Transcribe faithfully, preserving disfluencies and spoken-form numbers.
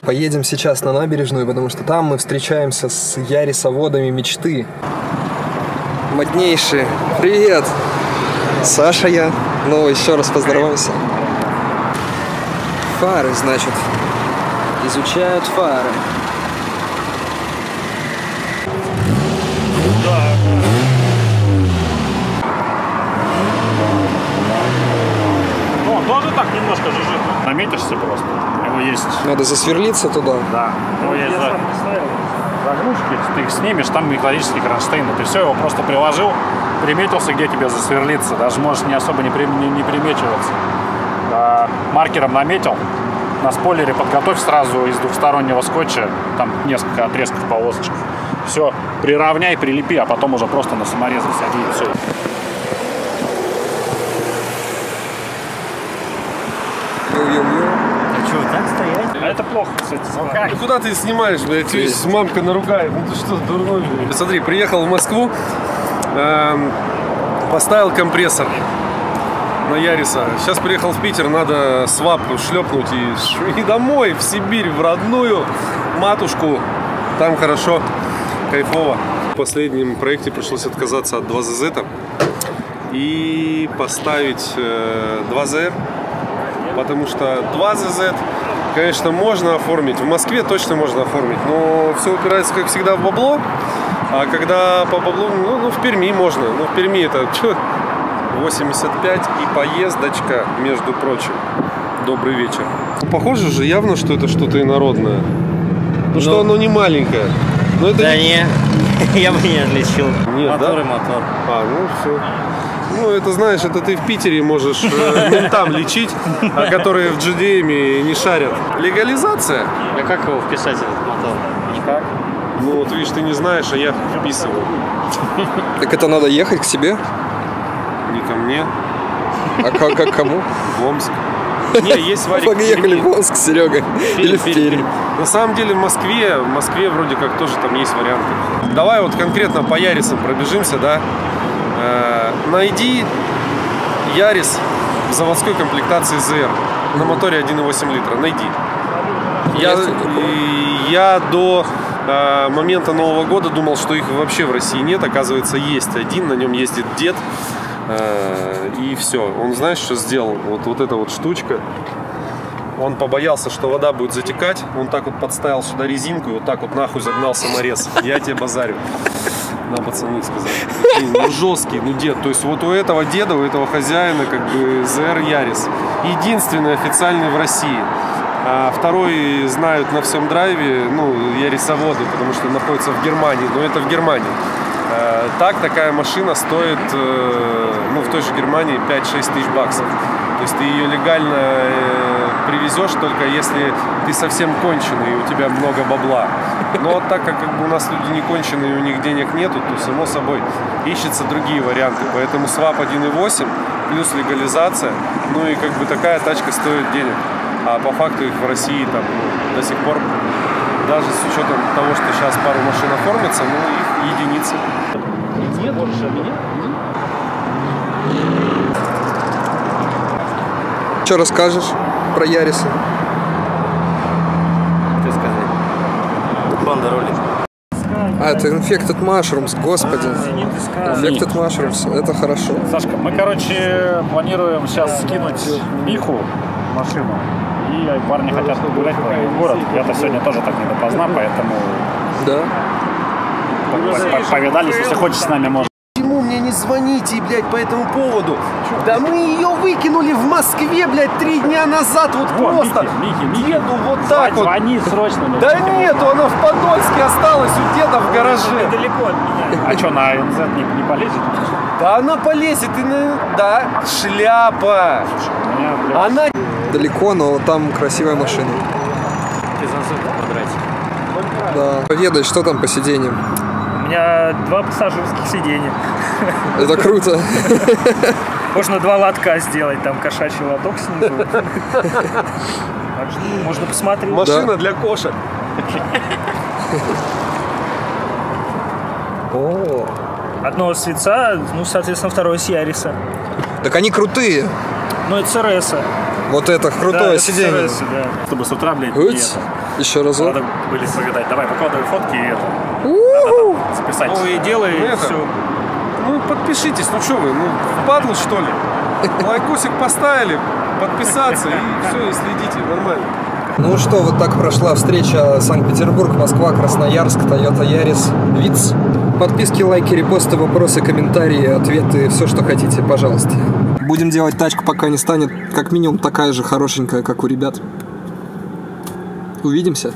Поедем сейчас на набережную, потому что там мы встречаемся с ярисоводами мечты. Моднейшие. Привет! Саша я. Ну, еще раз поздоровался. Фары, значит. Изучают фары. Ну, тоже так немножко жужжит. Наметишься просто. Его есть. Надо засверлиться туда. Да. Его есть за... загрузки. Ты их снимешь, там металлический кронштейн. Ты все, его просто приложил, приметился, где тебе засверлиться. Даже можешь не особо не, при... не примечиваться. Да. Маркером наметил. На спойлере подготовь сразу из двухстороннего скотча. Там несколько отрезков, полосочек. Все, приравняй, прилепи, а потом уже просто на саморез засади и все. А что, так стоять? А это плохо, кстати. Ну куда ты снимаешь, блядь? Есть. Мамка наругает. Ну ты что, дурной, блядь? Смотри, приехал в Москву, эм, поставил компрессор на Яриса. Сейчас приехал в Питер, надо свап шлепнуть и, и домой, в Сибирь, в родную матушку. Там хорошо, кайфово. В последнем проекте пришлось отказаться от два зэ зэ и поставить э, два зэ эр, потому что два зэ зэ, конечно, можно оформить, в Москве точно можно оформить, но все упирается, как всегда, в бабло, а когда по баблу, ну, ну в Перми можно, но в Перми это чё, восемьдесят пять и поездочка, между прочим. Добрый вечер. Похоже же явно, что это что-то инородное. Ну, ну что оно не маленькое. Но это да не, не... я бы не отличил. Нет, мотор да? и мотор. А, ну все. Ну это знаешь, это ты в Питере можешь ментам лечить, которые в джи ди эм не шарят. Легализация? А как его вписать, этот мотор? Никак. Ну вот видишь, ты не знаешь, а я вписываю. Так это надо ехать к себе? Не ко мне. А как кому? В Омск. Не, есть варик. Поехали в Омск, Серега. Или в Пермь. На самом деле в Москве, в Москве вроде как тоже там есть варианты. Давай вот конкретно по Ярисам пробежимся, да? Э, найди Ярис в заводской комплектации зэ эр на моторе один и восемь литра. Найди. Я, я до э, момента Нового года думал, что их вообще в России нет. Оказывается, есть один, на нем ездит дед. Э, и все. Он, знаешь, что сделал? Вот, вот эта вот штучка. Он побоялся, что вода будет затекать. Он так вот подставил сюда резинку и вот так вот нахуй загнал саморез. Я тебе базарю. На пацаны сказали. Ну жесткий, ну дед. То есть вот у этого деда, у этого хозяина как бы зэ эр Ярис. Единственный официальный в России. А второй знают на всем драйве, ну, ярисоводы, потому что находится в Германии. Но это в Германии. А, так такая машина стоит, ну, в той же Германии пять-шесть тысяч баксов. То есть ты ее легально привезешь, только если ты совсем конченый и у тебя много бабла. Но так как, как бы у нас люди не конченые, у них денег нету, то само собой ищутся другие варианты. Поэтому свап один и восемь плюс легализация, ну и как бы такая тачка стоит денег. А по факту их в России там ну, до сих пор, даже с учетом того, что сейчас пару машин оформится, ну их единицы. Нет, больше меня. Что расскажешь про Ярисы? Ты сказал. Банда рулит. А, это Infected Mushrooms, господи. Infected Mushrooms, это хорошо. Сашка, мы, короче, планируем сейчас скинуть Миху машину. И парни хотят гулять в город. Я-то сегодня тоже так не допоздна, поэтому... Да? Повидались, если хочешь с нами, можно. Звоните, блядь, по этому поводу. Чё? Да мы ее выкинули в Москве, блядь, три дня назад. Вот О, просто. Михи, Михи, Михи. Деду вот так вот. Звони срочно. Блядь. Да нету, она в Подольске осталась у деда в гараже. Далеко от меня. А что, на эн зэт не, не полезет? Да она полезет. И на... Да, шляпа. Слушай, меня, она... Далеко, но там красивая машина. Ты засыпал подрать. Да. Поведай, что там по сиденьям? У меня два пассажирских сиденья. Это круто. Можно два лотка сделать, там кошачий лоток снизу. Так что можно посмотреть. Машина да. для кошек. О. Одно с Витца, ну, соответственно, второе с Яриса. Так они крутые. Ну, это с эр эса. Вот это крутое, да, сиденье. Это, да. Чтобы с утра, блядь, еще разок. Надо были загадать. Давай, выкладывай фотки и это. У-у-у. Надо записать. Ну и делай это. Все. Ну подпишитесь, ну что вы, ну падлы что ли? Лайкосик поставили, подписаться и все, и следите, нормально. Ну что, вот так прошла встреча Санкт-Петербург, Москва, Красноярск, Toyota Yaris, Vitz. Подписки, лайки, репосты, вопросы, комментарии, ответы, все, что хотите, пожалуйста. Будем делать тачку, пока не станет, как минимум, такая же хорошенькая, как у ребят. Увидимся.